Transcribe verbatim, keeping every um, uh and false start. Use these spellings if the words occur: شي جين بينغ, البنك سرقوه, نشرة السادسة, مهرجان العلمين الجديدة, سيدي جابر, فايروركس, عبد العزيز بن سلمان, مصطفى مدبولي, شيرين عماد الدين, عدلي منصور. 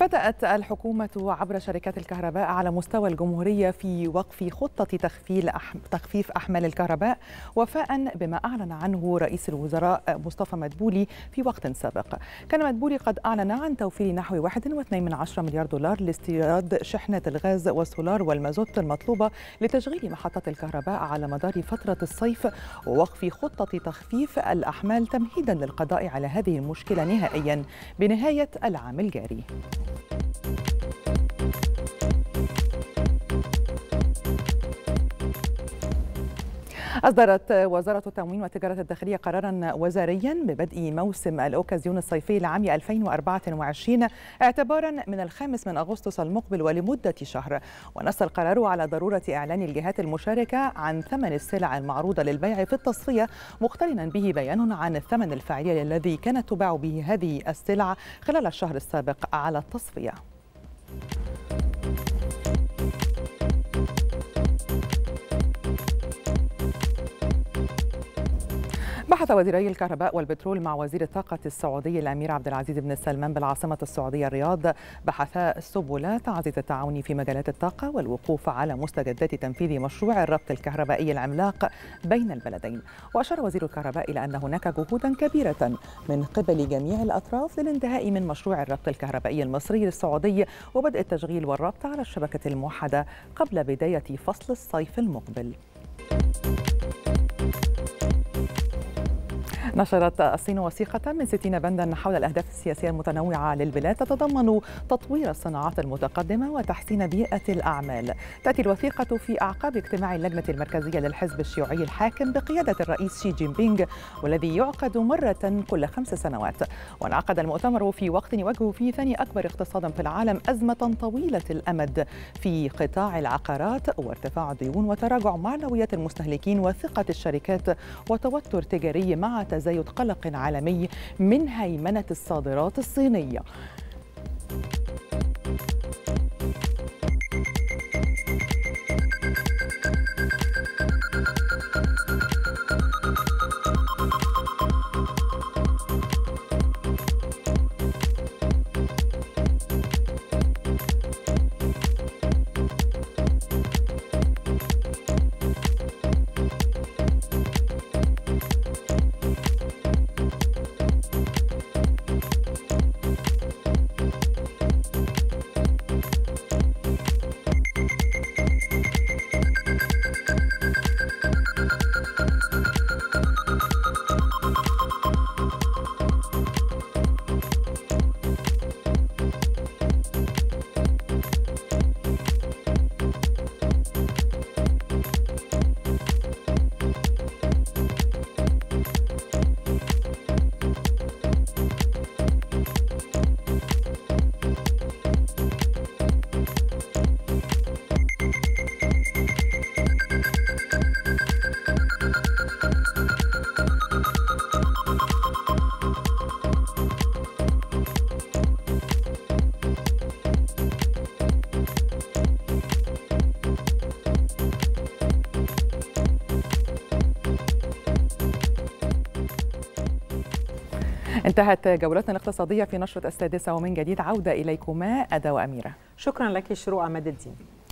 بدأت الحكومة عبر شركات الكهرباء على مستوى الجمهورية في وقف خطة تخفيف أحمال الكهرباء وفاء بما أعلن عنه رئيس الوزراء مصطفى مدبولي في وقت سابق. كان مدبولي قد أعلن عن توفير نحو واحد فاصلة اثنين مليار دولار لاستيراد شحنة الغاز والسولار والمازوت المطلوبة لتشغيل محطات الكهرباء على مدار فترة الصيف ووقف خطة تخفيف الأحمال تمهيدا للقضاء على هذه المشكلة نهائيا بنهاية العام الجاري. أصدرت وزارة التموين والتجارة الداخلية قراراً وزارياً ببدء موسم الأوكازيون الصيفي لعام ألفين وأربعة وعشرين اعتباراً من الخامس من أغسطس المقبل ولمدة شهر، ونص القرار على ضرورة إعلان الجهات المشاركة عن ثمن السلع المعروضة للبيع في التصفية، مقترناً به بيان عن الثمن الفعلي الذي كانت تباع به هذه السلع خلال الشهر السابق على التصفية. بحث وزيري الكهرباء والبترول مع وزير الطاقة السعودي الأمير عبد العزيز بن سلمان بالعاصمة السعودية الرياض بحثا سبل تعزيز التعاون في مجالات الطاقة والوقوف على مستجدات تنفيذ مشروع الربط الكهربائي العملاق بين البلدين. وأشار وزير الكهرباء إلى أن هناك جهودا كبيرة من قبل جميع الأطراف للانتهاء من مشروع الربط الكهربائي المصري للسعودي وبدء التشغيل والربط على الشبكة الموحدة قبل بداية فصل الصيف المقبل. نشرت الصين وثيقة من ستين بنداً حول الأهداف السياسية المتنوعة للبلاد تتضمن تطوير الصناعات المتقدمة وتحسين بيئة الأعمال. تأتي الوثيقة في أعقاب اجتماع اللجنة المركزية للحزب الشيوعي الحاكم بقيادة الرئيس شي جين بينغ والذي يعقد مرة كل خمس سنوات. وانعقد المؤتمر في وقت يواجه فيه ثاني أكبر اقتصاد في العالم أزمة طويلة الأمد في قطاع العقارات وارتفاع الديون وتراجع معنويات المستهلكين وثقة الشركات وتوتر تجاري مع تزايد قلق عالمي من هيمنة الصادرات الصينية. انتهت جولتنا الاقتصادية في نشرة السادسة، ومن جديد عودة إليكما أدا وأميرة. شكرا لك شيرين عماد الدين.